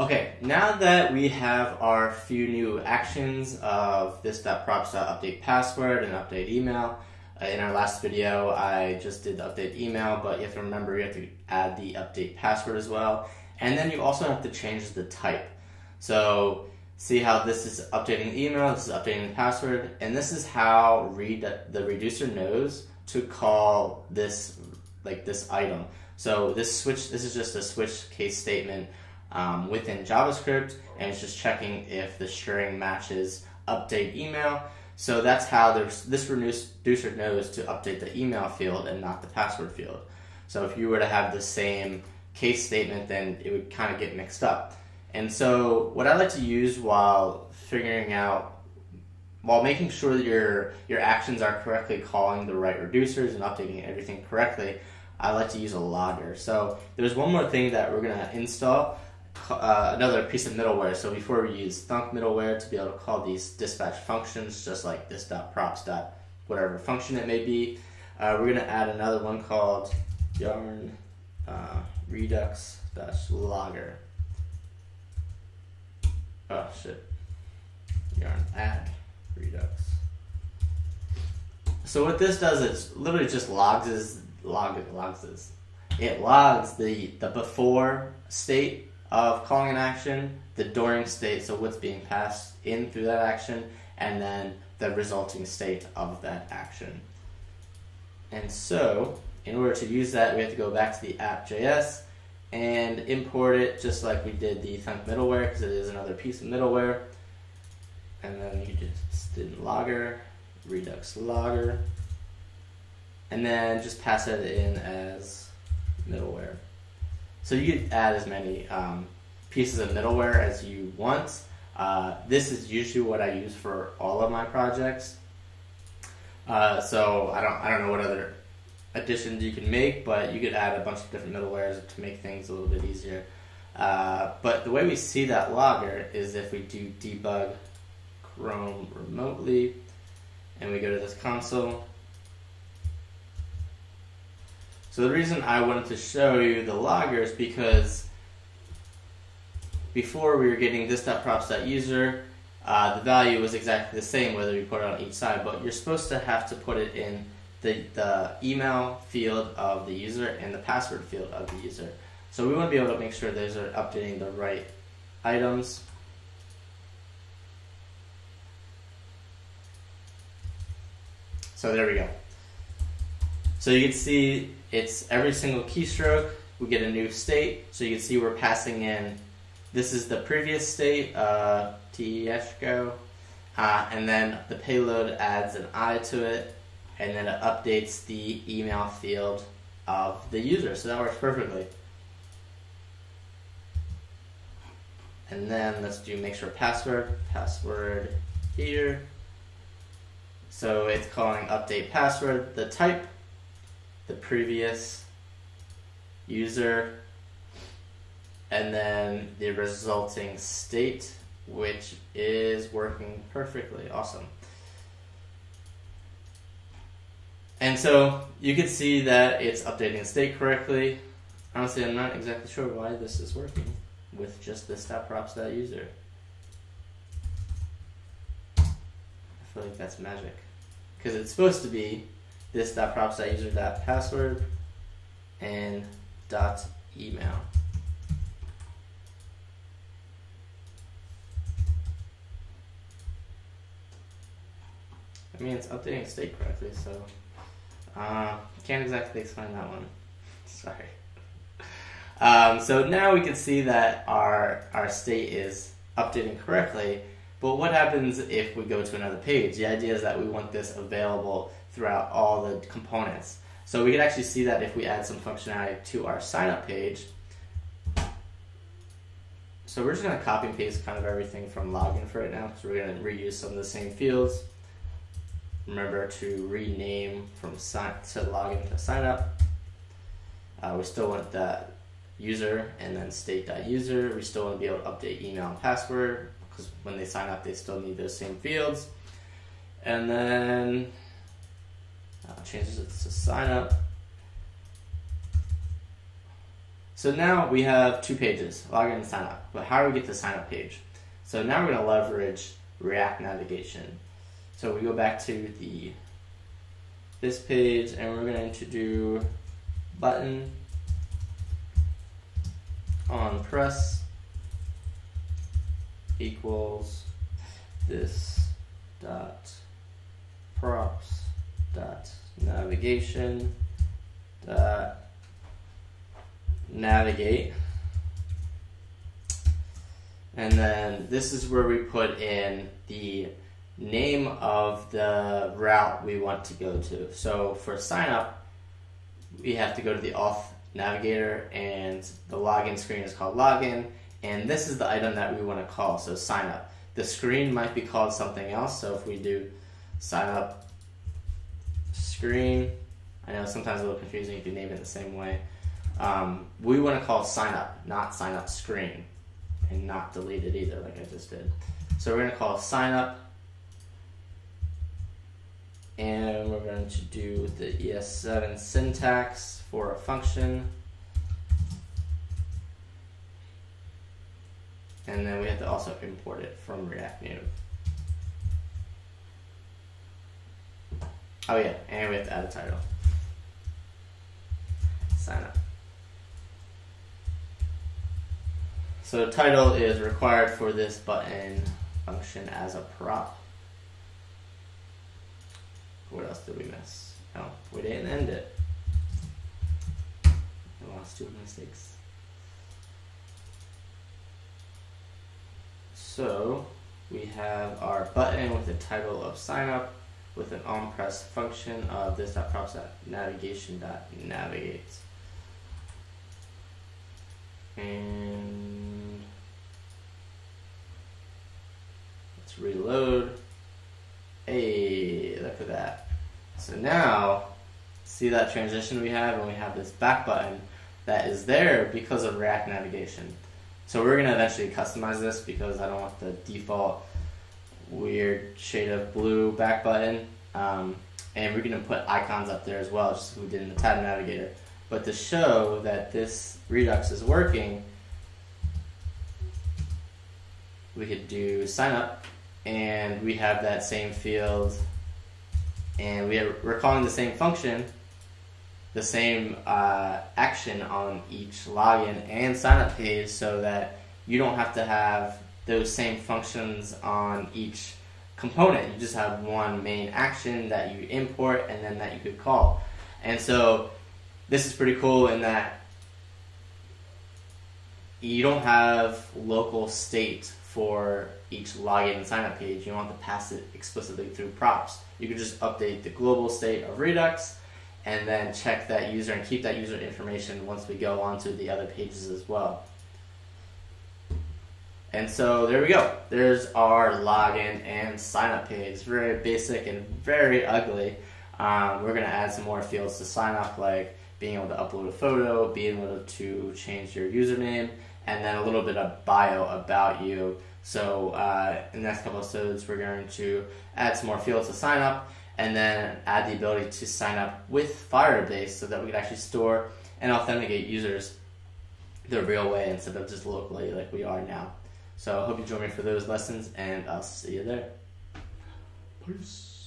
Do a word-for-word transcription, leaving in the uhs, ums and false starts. Okay, now that we have our few new actions of this dot props dot update password and update email, uh, in our last video I just did the update email, but you have to remember you have to add the update password as well, and then you also have to change the type. So see how this is updating the email, this is updating the password, and this is how read the reducer knows to call this like this item. So this switch, this is just a switch case statement Um, within JavaScript, and it's just checking if the string matches update email. So that's how there's, this reducer knows to update the email field and not the password field. So if you were to have the same case statement, then it would kind of get mixed up. And so what I like to use while figuring out, while making sure that your, your actions are correctly calling the right reducers and updating everything correctly, I like to use a logger. So there's one more thing that we're going to install. Uh, another piece of middleware. So before we use thunk middleware to be able to call these dispatch functions, just like this dot props dot whatever function it may be, uh, we're gonna add another one called yarn uh, redux dash logger. Oh shit, yarn add redux. So what this does is literally just logs is log it logs is it logs the the before state of calling an action, the during state, so what's being passed in through that action, and then the resulting state of that action. And so, in order to use that, we have to go back to the app dot J S and import it just like we did the thunk middleware, because it is another piece of middleware. And then you just did logger, redux logger, and then just pass it in as middleware. So you can add as many um, pieces of middleware as you want. Uh, this is usually what I use for all of my projects. Uh, so I don't, I don't know what other additions you can make, but you could add a bunch of different middlewares to make things a little bit easier. Uh, but the way we see that logger is if we do debug Chrome remotely, and we go to this console. So the reason I wanted to show you the logger is because before we were getting this dot props dot user, uh, the value was exactly the same whether you put it on each side, but you're supposed to have to put it in the, the email field of the user and the password field of the user. So we want to be able to make sure those are updating the right items. So there we go. So you can see it's every single keystroke, we get a new state. So you can see we're passing in, this is the previous state, uh, tesco, uh, and then the payload adds an I to it, and then it updates the email field of the user. So that works perfectly. And then let's do make sure password, password here. So it's calling update password, the type, the previous user, and then the resulting state, which is working perfectly. Awesome. And so you can see that it's updating the state correctly. Honestly, I'm not exactly sure why this is working with just this this dot props dot user. I feel like that's magic, because it's supposed to be this dot props dot user dot password and dot email. I mean, it's updating state correctly, so uh, can't exactly explain that one. Sorry. Um, so now we can see that our our state is updating correctly. But what happens if we go to another page? The idea is that we want this available throughout all the components. So we can actually see that if we add some functionality to our signup page. So we're just gonna copy and paste kind of everything from login for right now, because we're gonna reuse some of the same fields. Remember to rename from sign to login to signup. Uh, we still want that user and then state dot user. We still wanna be able to update email and password, because when they sign up, they still need those same fields. And then, changes it to sign up. So now we have two pages, login and sign up. But how do we get the sign up page? So now we're going to leverage React navigation. So we go back to the this page and we're going to do button on press equals this dot props dot navigation dot navigate, and then this is where we put in the name of the route we want to go to. So for sign up, we have to go to the auth navigator, and the login screen is called login, and this is the item that we want to call, so sign up. The screen might be called something else, so if we do sign up screen, I know sometimes a little confusing if you name it the same way. Um, we want to call sign up, not sign up screen, and not delete it either, like I just did. So we're going to call sign up, and we're going to do the E S seven syntax for a function. And then we have to also import it from React Native. Oh yeah, and we have to add a title. Sign up. So the title is required for this button function as a prop. What else did we miss? No, we didn't end it. I lost two mistakes. So we have our button with the title of sign up with an on press function of this.props.navigation.navigate. And let's reload. Hey, look at that. So now, see that transition we have, and we have this back button that is there because of React navigation. So we're gonna eventually customize this because I don't want the default weird shade of blue back button. Um, and we're gonna put icons up there as well, just as we did in the tab navigator. But to show that this Redux is working, we could do sign up, and we have that same field, and we have, we're calling the same function, the same uh, action on each login and sign up page, so that you don't have to have those same functions on each component. You just have one main action that you import and then that you could call. And so this is pretty cool in that you don't have local state for each login and sign up page. You don't have to pass it explicitly through props. You can just update the global state of Redux and then check that user and keep that user information once we go on to the other pages as well. And so there we go. There's our login and sign up page. Very basic and very ugly. Um, we're gonna add some more fields to sign up, like being able to upload a photo, being able to change your username, and then a little bit of bio about you. So uh, in the next couple of episodes, we're going to add some more fields to sign up, and then add the ability to sign up with Firebase so that we can actually store and authenticate users the real way instead of just locally like we are now. So I hope you join me for those lessons, and I'll see you there. Peace.